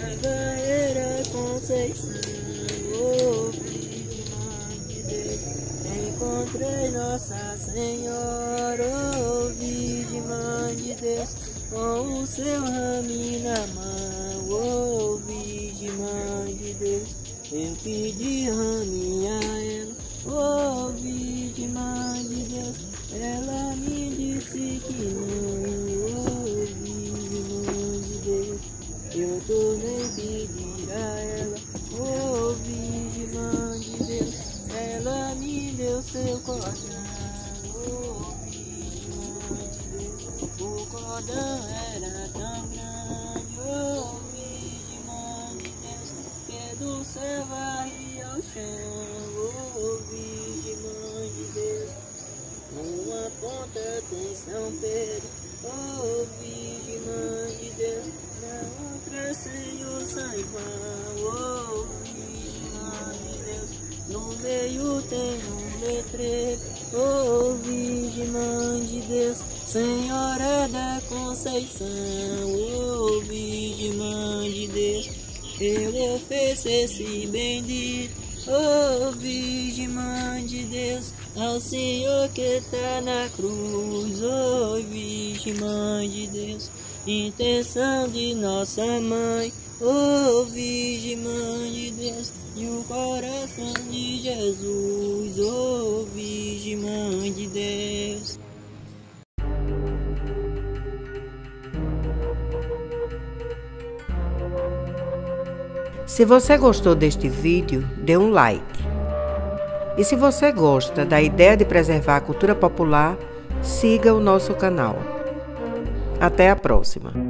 Gabareira Conceição, oh, filho, mãe de Deus, encontrei Nossa Senhora, oh, Virgem, mãe de Deus, com o seu ramo na mão, oh, Virgem, mãe de Deus, eu pedi ramo a ela, oh, Virgem, mãe de Deus, ela me disse que não, oh, Virgem, mãe de Deus, eu tornei pedir a ela, oh, Virgem, mãe de Deus, ela me deu seu cordão, oh, Virgem, mãe de Deus, o cordão era tão grande, oh, Virgem, mãe de Deus, que do céu varria ao chão, oh, Virgem, mãe de Deus, uma ponta tem São Pedro, oh, Virgem, mãe de Deus, não crescem o sangue, oh, Virgem, mãe de Deus, no meio tem letreiro, oh, Virgem, mãe de Deus, Senhora da Conceição, oh, Virgem, mãe de Deus, eu ofereço esse bendito, oh, Virgem, mãe de Deus, ao Senhor que está na cruz, oh, Virgem, mãe de Deus, intenção de nossa mãe, oh, Virgem, mãe de Deus, e o coração de Jesus, oh, Virgem, mãe de Deus. Se você gostou deste vídeo, dê um like. E se você gosta da ideia de preservar a cultura popular, siga o nosso canal. Até a próxima!